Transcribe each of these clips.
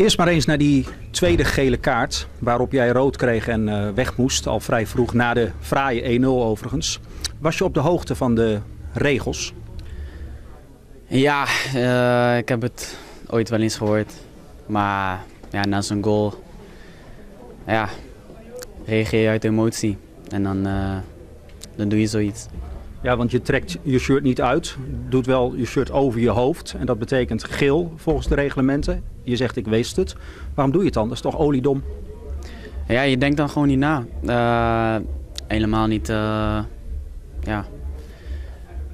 Eerst maar eens naar die tweede gele kaart waarop jij rood kreeg en weg moest. Al vrij vroeg, na de fraaie 1-0 overigens. Was je op de hoogte van de regels? Ja, ik heb het ooit wel eens gehoord. Maar ja, na zo'n goal ja, reageer je uit emotie. En dan doe je zoiets. Ja, want je trekt je shirt niet uit, doet wel je shirt over je hoofd. En dat betekent geel volgens de reglementen. Je zegt ik wist het. Waarom doe je het dan? Dat is toch oliedom? Ja, je denkt dan gewoon niet na. Helemaal niet. Ja.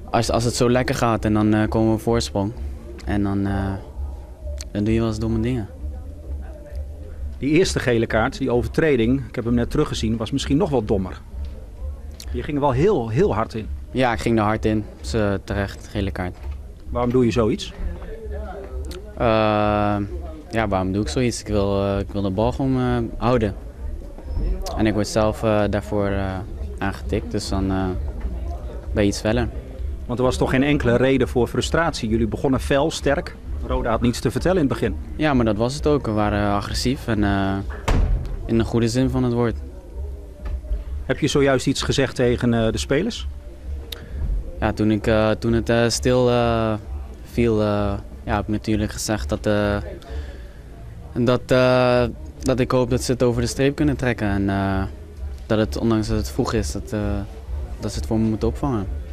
Als het zo lekker gaat en dan komen we op voorsprong. En dan doe je wel eens domme dingen. Die eerste gele kaart, die overtreding, ik heb hem net teruggezien, was misschien nog wel dommer. Je ging er wel heel hard in. Ja, ik ging er hard in. Dus, terecht, gele kaart. Waarom doe je zoiets? Ja, waarom doe ik zoiets? Ik wil de bal gewoon houden. En ik word zelf daarvoor aangetikt, dus dan ben je iets feller. Want er was toch geen enkele reden voor frustratie? Jullie begonnen fel, sterk. Roda had niets te vertellen in het begin. Ja, maar dat was het ook. We waren agressief en in de goede zin van het woord. Heb je zojuist iets gezegd tegen de spelers? Ja, toen het stil viel, ja, heb ik natuurlijk gezegd dat ik hoop dat ze het over de streep kunnen trekken. En dat het, ondanks dat het vroeg is, dat ze het voor me moeten opvangen.